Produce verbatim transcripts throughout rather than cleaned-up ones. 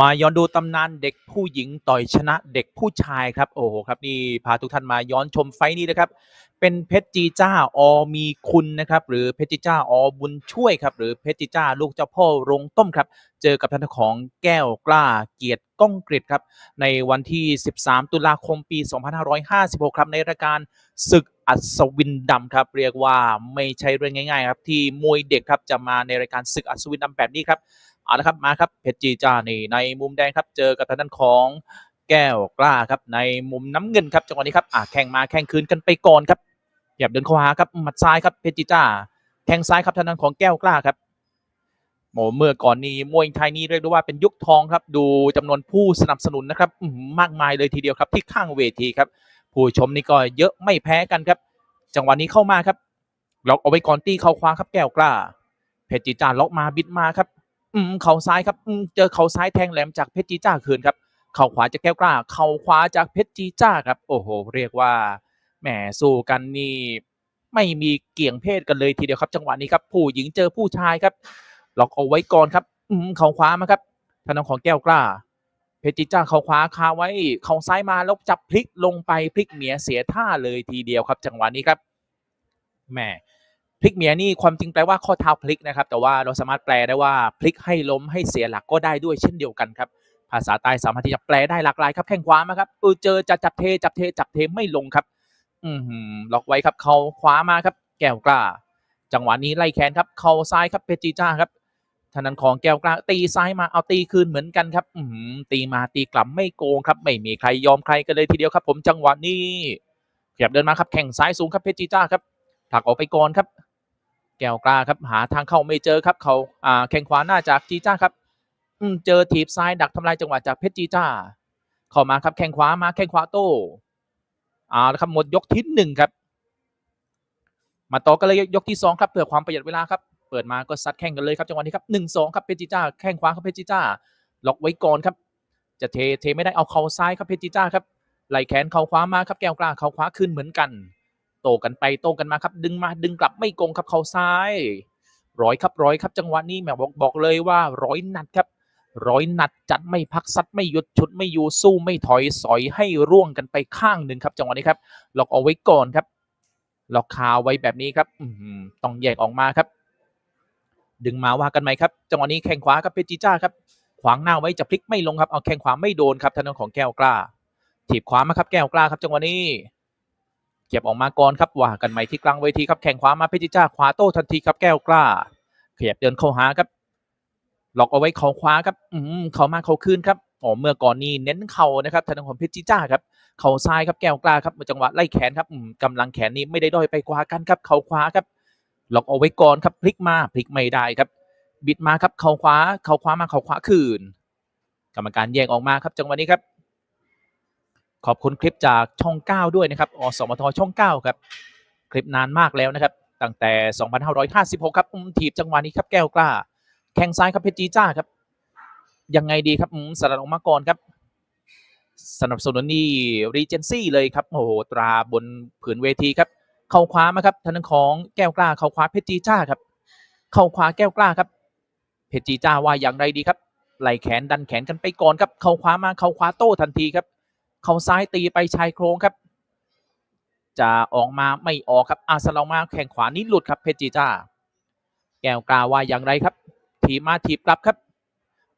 มาย้อนดูตำนานเด็กผู้หญิงต่อยชนะเด็กผู้ชายครับโอ้โหครับนี่พาทุกท่านมาย้อนชมไฟนี้นะครับเป็นเพชรจีจ้าอมีคุณนะครับหรือเพชรจีจ้าอบุญช่วยครับหรือเพชรจีจ้าลูกเจ้าพ่อโรงต้มครับเจอกับทางของแก้วกล้าเกียรติก้องกฤษครับในวันที่สิบสามตุลาคมปีสองพันห้าร้อยห้าสิบหกครับในรายการศึกอัศวินดำครับเรียกว่าไม่ใช่เรื่องง่ายๆครับที่มวยเด็กครับจะมาในรายการศึกอัศวินดำแบบนี้ครับเอาละครับมาครับเพชรจีจ้านี่ในมุมแดงครับเจอกับทางของแก้วกล้าครับในมุมน้ำเงินครับจังหวะนี้ครับอ่ะแข่งมาแข่งคืนกันไปก่อนครับหยับเดินเข้าหาครับหมัดซ้ายครับเพชรจีจ้าแทงซ้ายครับทางด้านของแก้วกล้าครับโหเมื่อก่อนนี้มวยไทยนี่เรียกได้ว่าเป็นยุคทองครับดูจำนวนผู้สนับสนุนนะครับมากมายเลยทีเดียวครับที่ข้างเวทีครับผู้ชมนี่ก็เยอะไม่แพ้กันครับจังหวะนี้เข้ามาครับล็อกเอาไว้ก่อนตีเข่าขวาครับแก้วกล้าเพชรจีจ้าล็อกมาบิดมาครับอืมเข่าซ้ายครับอืมเจอเข่าซ้ายแทงแหลมจากเพชรจีจ้าคืนครับเข่าขวาจากแก้วกล้าเข่าขวาจากเพชรจีจ้าครับโอ้โหเรียกว่าแหมสู้กันนี่ไม่มีเกี่ยงเพศกันเลยทีเดียวครับจังหวะนี้ครับผู้หญิงเจอผู้ชายครับล็อกเอาไว้ก่อนครับอืมเข่าขวามาครับทางด้านของแก้วกล้าเพชรจีจ้าเข่าขวาคาไว้เข่าซ้ายมาแล้วจับพลิกลงไปพลิกเหนียเสียท่าเลยทีเดียวครับจังหวะนี้ครับแหมพลิกเหนียนี่ความจริงแปลว่าข้อเท้าพลิกนะครับแต่ว่าเราสามารถแปลได้ว่าพลิกให้ล้มให้เสียหลักก็ได้ด้วยเช่นเดียวกันครับภาษาใต้สามารถที่จะแปลได้หลากหลายครับแข้งขวามาครับเออเจอจะจับเทจับเทจับเทไม่ลงครับอืมล็อกไว้ครับเข่าขวามาครับแก้วกล้าจังหวะนี้ไล่แขนครับเข่าซ้ายครับเพชรจีจ้าครับทางด้านของแก้วกล้าตีซ้ายมาเอาตีคืนเหมือนกันครับอืมตีมาตีกลับไม่โกงครับไม่มีใครยอมใครกันเลยทีเดียวครับผมจังหวะนี้ขยับเดินมาครับแข่งซ้ายสูงครับเพชรจีจ้าครับผลักออกไปก่อนครับแก้วกล้าครับหาทางเข้าไม่เจอครับเขาอ่าแข้งขวาหน้าจากจีจ้าครับเจอถีบซ้ายดักทำลายจังหวะจากเพชรจีจ้าเข้ามาครับแข้งขวามาแข้งขวาโต้อ่าแล้วครับหมดยกที่หนึ่งครับมาต่อกันเลยยกที่สองครับเพื่อความประหยัดเวลาครับเปิดมาก็ซัดแข้งกันเลยครับจังหวะนี้ครับหนึ่งสองครับเพชรจีจ้าแข้งขวาครับเพชรจีจ้าล็อกไว้ก่อนครับจะเทเทไม่ได้เอาเข่าซ้ายครับเพชรจีจ้าครับไหลแขนเข่าขวามาครับแก้วกล้าเข่าขวาขึ้นเหมือนกันโต้กันไปโต้กันมาครับดึงมาดึงกลับไม่โกงครับเข่าซ้ายร้อยครับร้อยครับจังหวะนี้แม่บอกบอกเลยว่าร้อยนัดครับร้อยนัดจัดไม่พักซัดไม่หยุดชุดไม่อยู่สู้ไม่ถอยสอยให้ร่วงกันไปข้างหนึ่งครับจังหวะนี้ครับล็อกเอาไว้ก่อนครับล็อกคาไว้แบบนี้ครับอืต้องแยกออกมาครับดึงมาว่ากันไหมครับจังหวะนี้แข้งขวาครับเพชรจีจ้าครับขวางหน้าไว้จะพลิกไม่ลงครับเอาแข้งขวาไม่โดนครับทางด้านของแก้วกล้าถีบขวามาครับแก้วกล้าครับจังหวะนี้เก็บออกมาก่อนครับว่ากันไหมที่กลางเวทีครับแข้งขวามาเพชรจีจ้าขวาโต้ทันทีครับแก้วกล้าขยับเดินเข้าหาครับล็อกเอาไว้เข่าขวาครับอืมเข่ามาเข่าคืนครับอ๋อเมื่อก่อนนี้เน้นเข่านะครับทางด้านของเพชรจีจ้าครับเข่าซ้ายครับแก้วกล้าครับจังหวะไล่แขนครับอืมกำลังแขนนี้ไม่ได้ด้อยไปกว่ากันครับเข่าขวาครับล็อกเอาไว้ก่อนครับพลิกมาพลิกไม่ได้ครับบิดมาครับเข่าขวาเข่าขวามาเข่าขวาคืนกรรมการแยกออกมาครับจังหวะนี้ครับขอบคุณคลิปจากช่องเก้าด้วยนะครับอสมทช่องเก้าครับคลิปนานมากแล้วนะครับตั้งแต่สองพันห้าร้อยห้าสิบหกครับถีบจังหวะนี้ครับแก้วกล้าแข้งซ้ายครับเพชรจีจ้าครับยังไงดีครับสลัดออกมาก่อนครับสนับสนุนนี่รีเจนซี่เลยครับโอ้โหตราบนผืนเวทีครับเข่าขวามาครับทางของแก้วกล้าเข่าขวาเพชรจีจ้าครับเข่าขวาแก้วกล้าครับเพชรจีจ้าว่าอย่างไรดีครับไหลแขนดันแขนกันไปก่อนครับเข่าขวามาเข่าขวาโต้ทันทีครับเข่าซ้ายตีไปชายโครงครับจะออกมาไม่ออกครับอาสลัดมาแข้งขวานี้หลุดครับเพชรจีจ้าแก้วกล้าว่าอย่างไรครับถีบมาถีบกลับครับ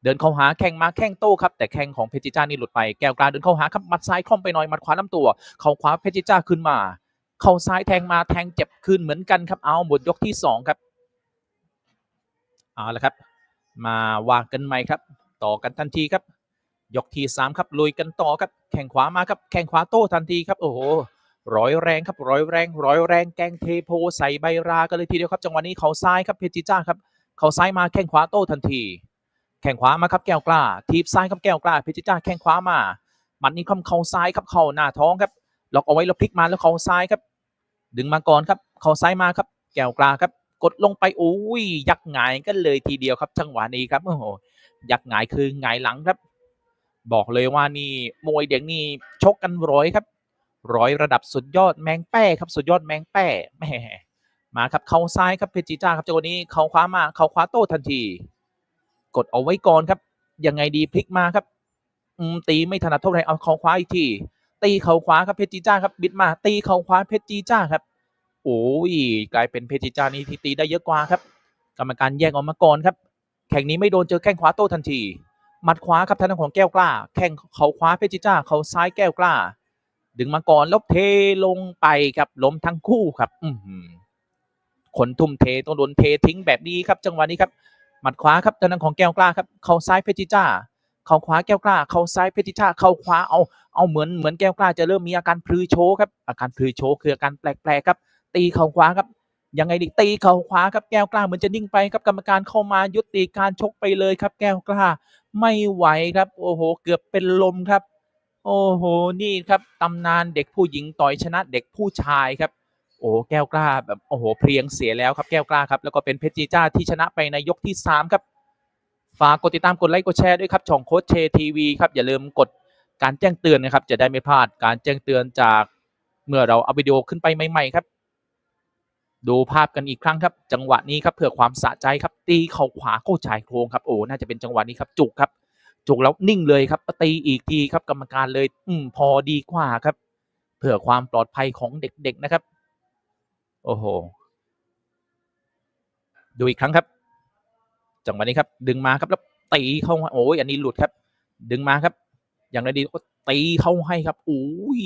เดินเข้าหาแข้งมาแข้งโต้ครับแต่แข้งของเพชรจีจ้านี่หลุดไปแก้วกล้าเดินเข้าหาครับมัดซ้ายคล่อมไปหน่อยมัดขวาลำตัวเข่าขวาเพชรจีจ้าขึ้นมาเข่าซ้ายแทงมาแทงเจ็บขึ้นเหมือนกันครับเอาหมดยกที่สองครับเอาละครับมาวางกันใหม่ครับต่อกันทันทีครับยกที่สามครับลุยกันต่อครับแข้งขวามาครับแข้งขวาโต้ทันทีครับโอ้โหร้อยแรงครับร้อยแรงร้อยแรงแกงเทโพใส่ใบรากันเลยทีเดียวครับจังหวะนี้เข่าซ้ายครับเพชรจีจ้าครับเข่าซ้ายมาแข้งขวาโต้ทันทีแข้งขวามาครับแก้วกล้าทีบซ้ายครับแก้วกล้าเพชรจีจ้าแข้งขวามาหมัดนี้คล่อมเข่าซ้ายครับเข่าหน้าท้องครับล็อกเอาไว้แล้วพลิกมาแล้วเข่าซ้ายครับดึงมาก่อนครับเข่าซ้ายมาครับแก้วกล้าครับกดลงไปโอ้ยยักหงายกันเลยทีเดียวครับจังหวะนี้ครับโอ้โหยักหงายคือหงายหลังครับบอกเลยว่านี่มวยเด็กนี่ชกกันร้อยครับร้อยระดับสุดยอดแมงแป้ครับสุดยอดแมงแป้แหมมาครับเข่าซ้ายครับเพชรจีจ้าครับจังหวะนี้เข่าขวามาเข่าขวาโต้ทันทีกดเอาไว้ก่อนครับ ยังไงดีพลิกมาครับอืมตีไม่ถนัดเท่าไหร่เอาเข่าขวาอีกทีตีเข่าขวาครับเพชรจีจ้าครับบิดมาตีเข่าขวาเพชรจีจ้าครับโอ้ยกลายเป็นเพชรจีจ้านี่ที่ตีได้เยอะกว่าครับกรรมการแยกออกมาก่อนครับแข่งนี้ไม่โดนเจอแข้งขวาโต้ทันทีมัดขวาครับทางด้านของแก้วกล้าแข้งเข่าขวาเพชรจีจ้าเข่าซ้ายแก้วกล้าดึงมาก่อนแล้วเทลงไปครับล้มทั้งคู่ครับอืมคนทุ่มเทต้องโดนเททิ้งแบบนี้ครับจังหวะนี้ครับหมัดขวาครับทางด้านของแก้วกล้าครับเข่าซ้ายเพชรจีจ้าเข่าขวาแก้วกล้าเข่าซ้ายเพชรจีจ้าเข่าขวาเอาเอาเหมือนเหมือนแก้วกล้าจะเริ่มมีอาการพลือโชว์ครับอาการพลือโชว์คืออาการแปลกๆครับตีเข่าขวาครับยังไงดิตีเข่าขวาครับแก้วกล้าเหมือนจะนิ่งไปครับกรรมการเข้ามายุติการชกไปเลยครับแก้วกล้าไม่ไหวครับโอ้โหเกือบเป็นลมครับโอ้โหนี่ครับตำนานเด็กผู้หญิงต่อยชนะเด็กผู้ชายครับโอ้แก้วกล้าแบบโอ้โหเพลียงเสียแล้วครับแก้วกล้าครับแล้วก็เป็นเพชรจีจ้าที่ชนะไปในยกที่สามครับฝากกดติดตามกดไลค์กดแชร์ด้วยครับช่องโค้ชเชทีวีครับอย่าลืมกดการแจ้งเตือนนะครับจะได้ไม่พลาดการแจ้งเตือนจากเมื่อเราเอาวิดีโอขึ้นไปใหม่ๆครับดูภาพกันอีกครั้งครับจังหวะนี้ครับเพื่อความสะใจครับตีเข่าขวาเข้าชายโครงครับโอ้น่าจะเป็นจังหวะนี้ครับจุกครับจุกแล้วนิ่งเลยครับตีอีกทีครับกรรมการเลยอืมพอดีกว่าครับเพื่อความปลอดภัยของเด็กๆนะครับโอ้โหดูอีกครั้งครับจังหวะนี้ครับดึงมาครับแล้วตีเข้าโอ้ยอันนี้หลุดครับดึงมาครับอย่างไรดีก็ตีเข้าให้ครับอุ้ย